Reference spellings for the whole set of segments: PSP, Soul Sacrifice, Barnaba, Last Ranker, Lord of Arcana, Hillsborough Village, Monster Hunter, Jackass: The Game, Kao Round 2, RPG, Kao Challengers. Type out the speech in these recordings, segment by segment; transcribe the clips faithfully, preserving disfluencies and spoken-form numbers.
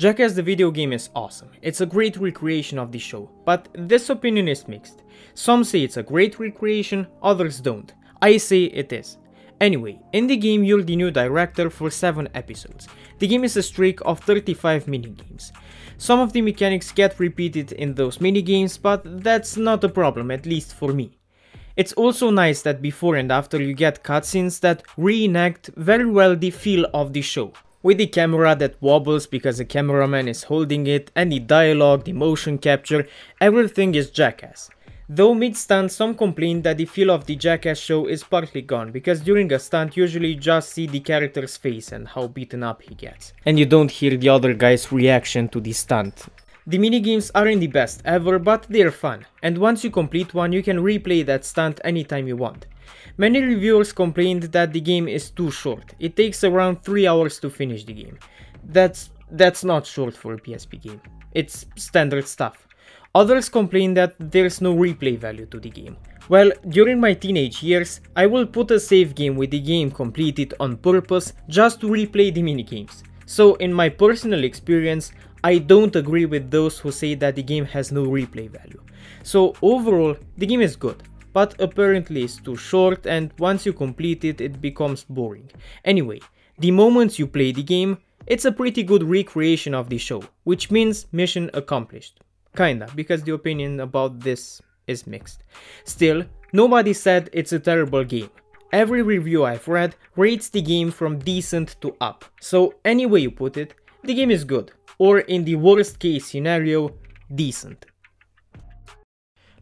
Jackass the video game is awesome, it's a great recreation of the show, but this opinion is mixed. Some say it's a great recreation, others don't. I say it is. Anyway, in the game you're the new director for seven episodes. The game is a streak of thirty-five minigames. Some of the mechanics get repeated in those minigames, but that's not a problem, at least for me. It's also nice that before and after you get cutscenes that reenact very well the feel of the show. With the camera that wobbles because the cameraman is holding it, and the dialogue, the motion capture, everything is Jackass. Though mid-stunt some complain that the feel of the Jackass show is partly gone, because during a stunt usually you just see the character's face and how beaten up he gets. And you don't hear the other guy's reaction to the stunt. The minigames aren't the best ever, but they're fun, and once you complete one you can replay that stunt anytime you want. Many reviewers complained that the game is too short, it takes around three hours to finish the game. That's, that's not short for a P S P game, it's standard stuff. Others complain that there's no replay value to the game. Well, during my teenage years, I will put a save game with the game completed on purpose just to replay the minigames. So in my personal experience, I don't agree with those who say that the game has no replay value. So overall, the game is good, but apparently it's too short and once you complete it, it becomes boring. Anyway, the moments you play the game, it's a pretty good recreation of the show, which means mission accomplished. Kinda, because the opinion about this is mixed. Still, nobody said it's a terrible game. Every review I've read rates the game from decent to up. So any way you put it, the game is good, or in the worst case scenario, decent.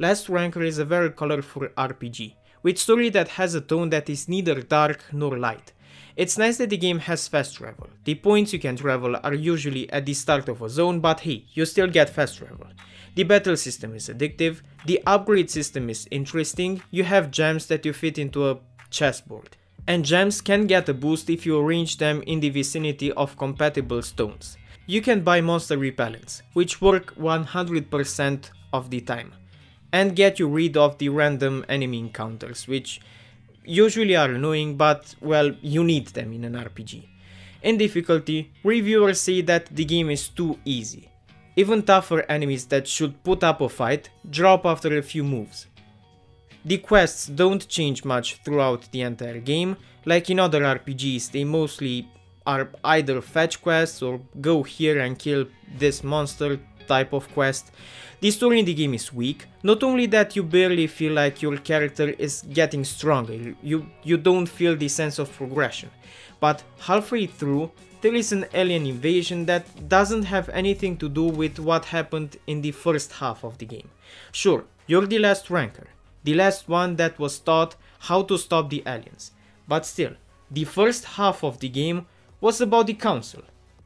Last Ranker is a very colorful R P G, with story that has a tone that is neither dark nor light. It's nice that the game has fast travel. The points you can travel are usually at the start of a zone, but hey, you still get fast travel. The battle system is addictive, the upgrade system is interesting, you have gems that you fit into a chessboard. And gems can get a boost if you arrange them in the vicinity of compatible stones. You can buy monster repellents, which work one hundred percent of the time, and get you rid of the random enemy encounters, which usually are annoying, but well, you need them in an R P G. In difficulty, reviewers say that the game is too easy. Even tougher enemies that should put up a fight drop after a few moves. The quests don't change much throughout the entire game. Like in other R P Gs, they mostly are either fetch quests or go here and kill this monster type of quest. The story in the game is weak. Not only that, you barely feel like your character is getting stronger, you, you don't feel the sense of progression. But halfway through, there is an alien invasion that doesn't have anything to do with what happened in the first half of the game. Sure, you're the last ranker, the last one that was taught how to stop the aliens. But still, the first half of the game was about the council,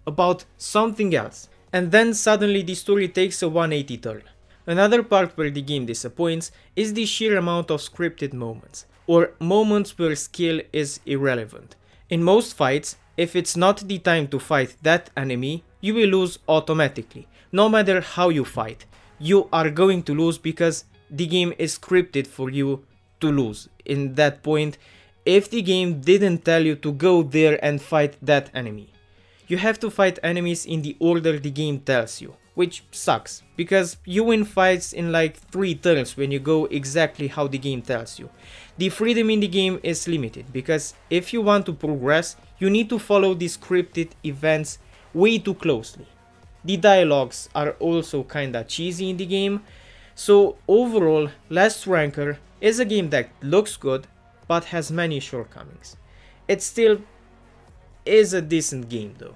about something else. And then suddenly the story takes a one eighty turn. Another part where the game disappoints is the sheer amount of scripted moments, or moments where skill is irrelevant. In most fights, if it's not the time to fight that enemy, you will lose automatically. No matter how you fight, you are going to lose because the game is scripted for you to lose. In that point, if the game didn't tell you to go there and fight that enemy. You have to fight enemies in the order the game tells you, which sucks, because you win fights in like three turns when you go exactly how the game tells you. The freedom in the game is limited, because if you want to progress, you need to follow the scripted events way too closely. The dialogues are also kinda cheesy in the game, so overall, Last Ranker is a game that looks good, but has many shortcomings. It's still is a decent game though.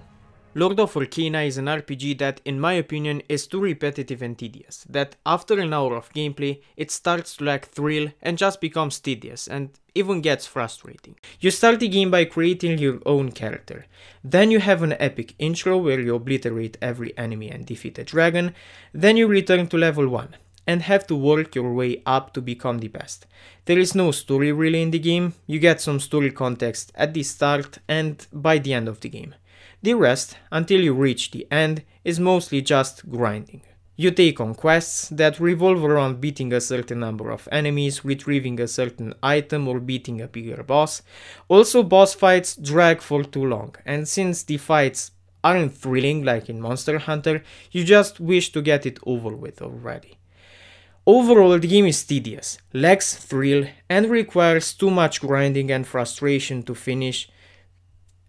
Lord of Arcana is an R P G that, in my opinion, is too repetitive and tedious, that after an hour of gameplay, it starts to lack thrill and just becomes tedious and even gets frustrating. You start the game by creating your own character, then you have an epic intro where you obliterate every enemy and defeat a dragon, then you return to level one and have to work your way up to become the best. There is no story really in the game, you get some story context at the start and by the end of the game. The rest, until you reach the end, is mostly just grinding. You take on quests that revolve around beating a certain number of enemies, retrieving a certain item or beating a bigger boss. Also, boss fights drag for too long, and since the fights aren't thrilling like in Monster Hunter, you just wish to get it over with already. Overall, the game is tedious, lacks thrill, and requires too much grinding and frustration to finish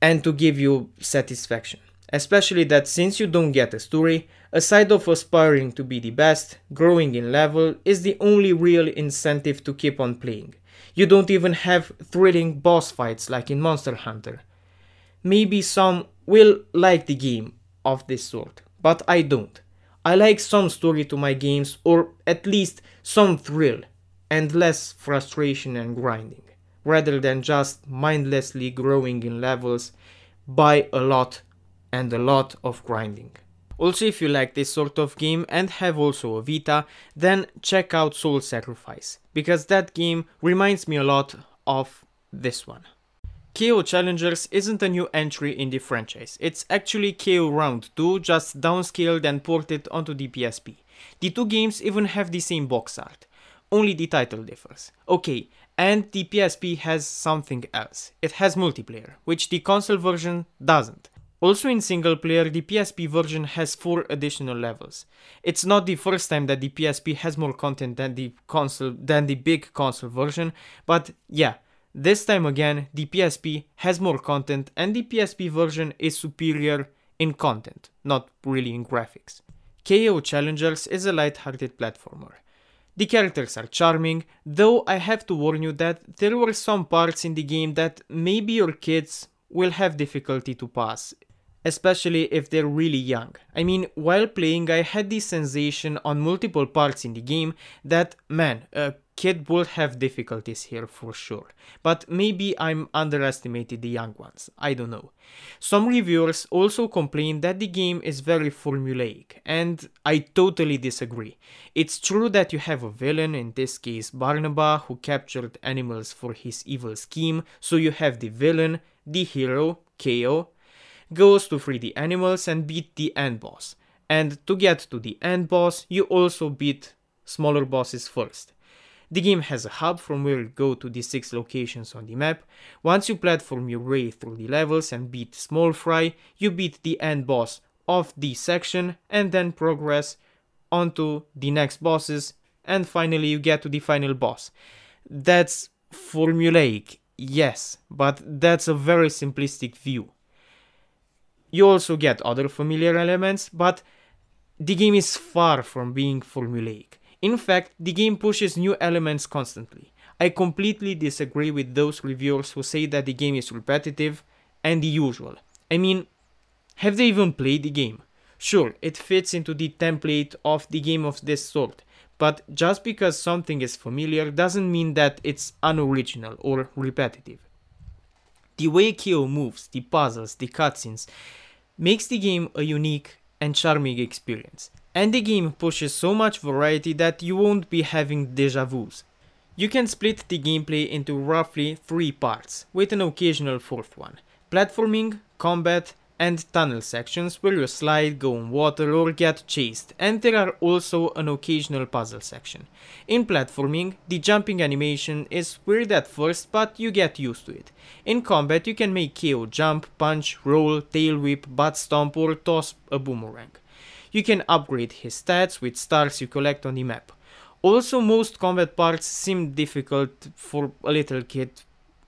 and to give you satisfaction. Especially that since you don't get a story, aside of aspiring to be the best, growing in level is the only real incentive to keep on playing. You don't even have thrilling boss fights like in Monster Hunter. Maybe some will like the game of this sort, but I don't. I like some story to my games, or at least some thrill and less frustration and grinding, rather than just mindlessly growing in levels by a lot and a lot of grinding. Also, if you like this sort of game and have also a Vita, then check out Soul Sacrifice, because that game reminds me a lot of this one. Kao Challengers isn't a new entry in the franchise, it's actually Kao Round two, just downscaled and ported onto the P S P. The two games even have the same box art, only the title differs. Okay, and the P S P has something else, it has multiplayer, which the console version doesn't. Also in single player, the P S P version has four additional levels. It's not the first time that the P S P has more content than the console, than the big console version, but yeah. This time again, the P S P has more content and the P S P version is superior in content, not really in graphics. Kao Challengers is a light-hearted platformer. The characters are charming, though I have to warn you that there were some parts in the game that maybe your kids will have difficulty to pass, especially if they're really young. I mean, while playing I had the sensation on multiple parts in the game that, man, a kid will have difficulties here for sure, but maybe I'm underestimated the young ones, I don't know. Some reviewers also complain that the game is very formulaic, and I totally disagree. It's true that you have a villain, in this case Barnaba, who captured animals for his evil scheme, so you have the villain, the hero, Kao, goes to free the animals and beat the end boss. And to get to the end boss, you also beat smaller bosses first. The game has a hub from where you go to the six locations on the map. Once you platform your way through the levels and beat small fry, you beat the end boss of the section and then progress onto the next bosses, and finally you get to the final boss. That's formulaic, yes, but that's a very simplistic view. You also get other familiar elements, but the game is far from being formulaic. In fact, the game pushes new elements constantly. I completely disagree with those reviewers who say that the game is repetitive and the usual. I mean, have they even played the game? Sure, it fits into the template of the game of this sort, but just because something is familiar doesn't mean that it's unoriginal or repetitive. The way Kao moves, the puzzles, the cutscenes, makes the game a unique and charming experience, and the game pushes so much variety that you won't be having déjà vus. You can split the gameplay into roughly three parts, with an occasional fourth one: platforming, combat, and tunnel sections where you slide, go on water, or get chased, and there are also an occasional puzzle section. In platforming, the jumping animation is weird at first, but you get used to it. In combat, you can make Kao jump, punch, roll, tail whip, butt stomp, or toss a boomerang. You can upgrade his stats with stars you collect on the map. Also, most combat parts seem difficult for a little kid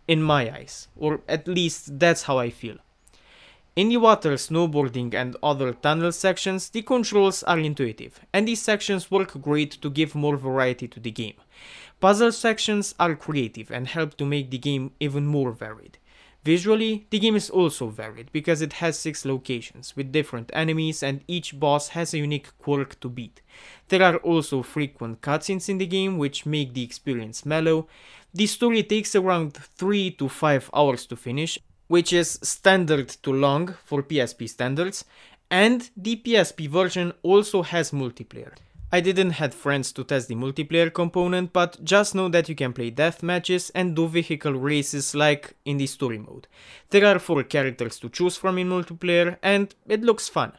in my eyes, or at least that's how I feel. In the water, snowboarding and other tunnel sections, the controls are intuitive, and these sections work great to give more variety to the game. Puzzle sections are creative and help to make the game even more varied. Visually, the game is also varied, because it has six locations, with different enemies, and each boss has a unique quirk to beat. There are also frequent cutscenes in the game, which make the experience mellow. The story takes around three to five hours to finish, which is standard to long for P S P standards, and the P S P version also has multiplayer. I didn't have friends to test the multiplayer component, but just know that you can play death matches and do vehicle races like in the story mode. There are four characters to choose from in multiplayer, and it looks fun.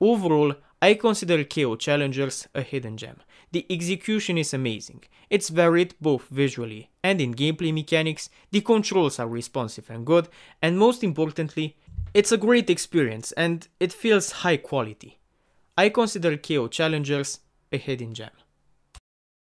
Overall, I consider Kao Challengers a hidden gem. The execution is amazing, it's varied both visually and in gameplay mechanics, the controls are responsive and good, and most importantly, It's a great experience and it feels high quality. I consider Kao Challengers a hidden gem.